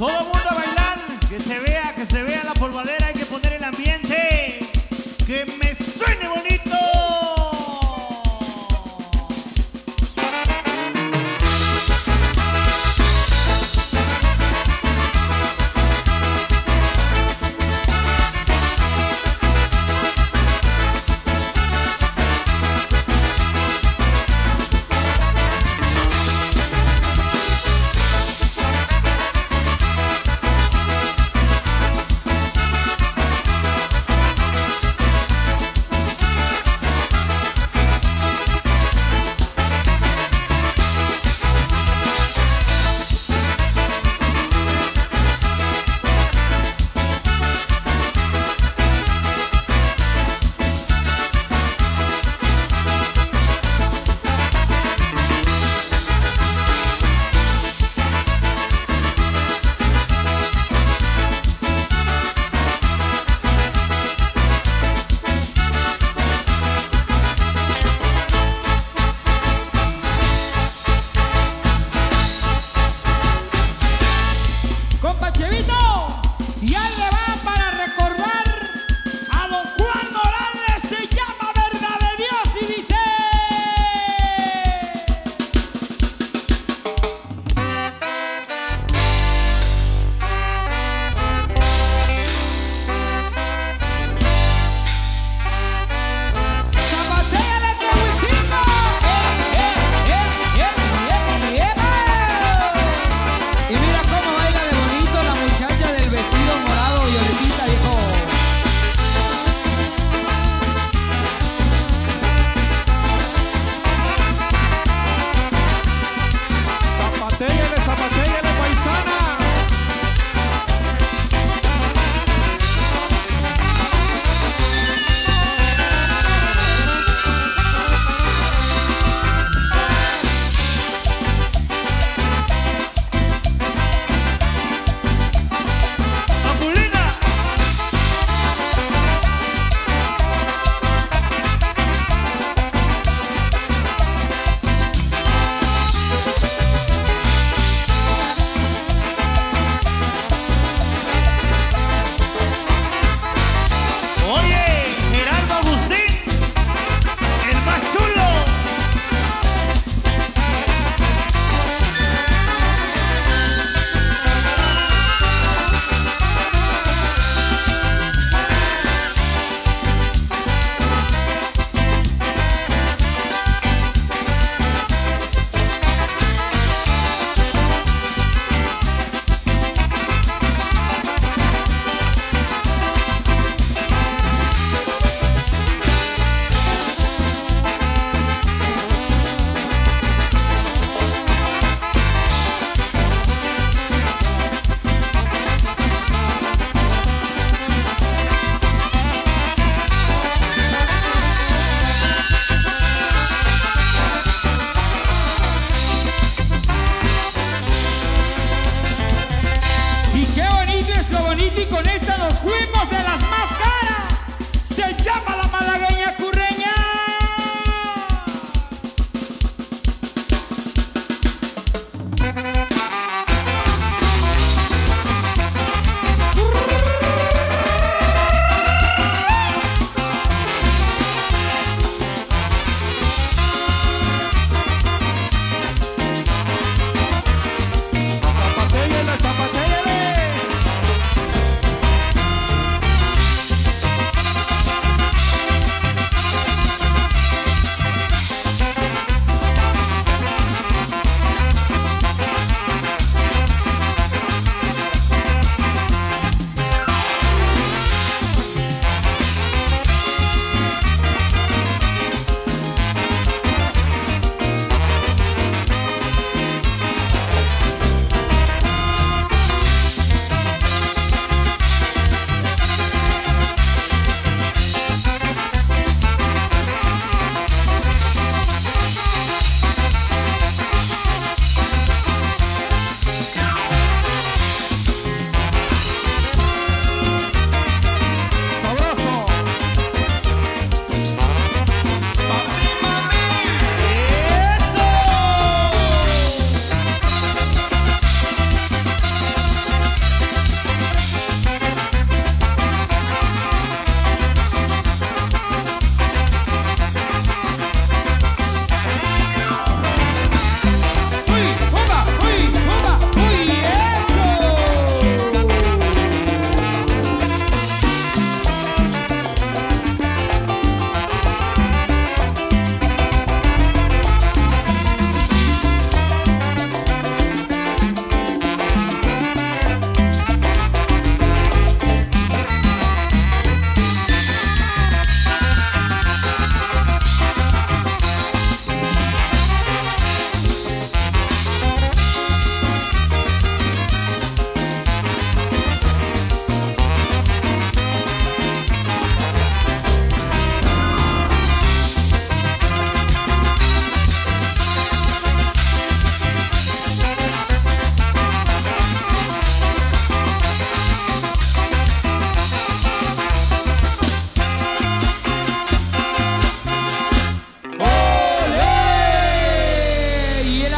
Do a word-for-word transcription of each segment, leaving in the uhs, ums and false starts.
Todo el mundo a bailar, que se vea, que se vea la polvadera, hay que poner el ambiente, que me suene bonito.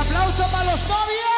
aplauso para los novios.